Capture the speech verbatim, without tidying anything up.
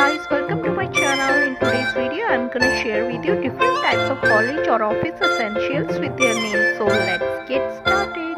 guys, welcome to my channel. In today's video I'm gonna share with you different types of college or office essentials with their name. So let's get started.